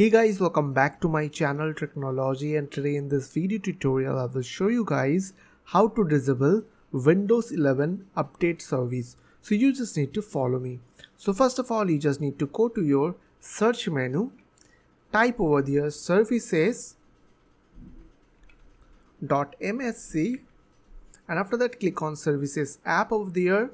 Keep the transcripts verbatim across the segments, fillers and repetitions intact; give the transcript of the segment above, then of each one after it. Hey guys, welcome back to my channel Tricknology, and today in this video tutorial I will show you guys how to disable Windows eleven update service. So you just need to follow me. So first of all, you just need to go to your search menu, type over there services dot M S C, and after that click on services app over there,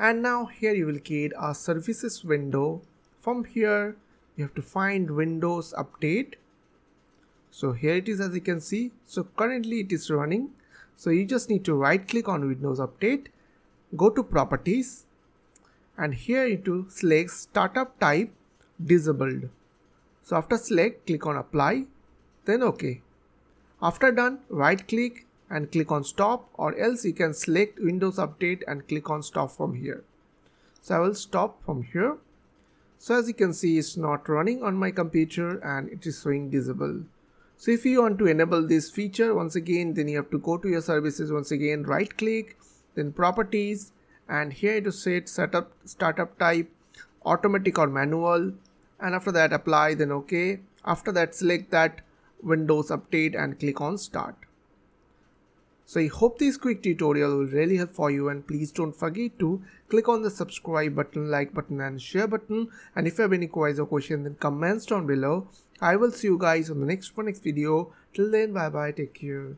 and now here you will create a services window. From here you have to find Windows update. So here it is, as you can see. So currently it is running. So you just need to right click on Windows update, go to properties, and here you to select startup type disabled. So after select, click on apply, then OK. After done, right click and click on stop, or else you can select Windows update and click on stop from here. So I will stop from here. So as you can see, it's not running on my computer and it is showing disable. So if you want to enable this feature once again, then you have to go to your services once again, right click, then properties, and here to set setup startup type automatic or manual, and after that apply, then OK. After that select that Windows update and click on start. So I hope this quick tutorial will really help for you, and please don't forget to click on the subscribe button, like button and share button, and if you have any queries or questions then comments down below. I will see you guys on the next one next video. Till then, bye bye, take care.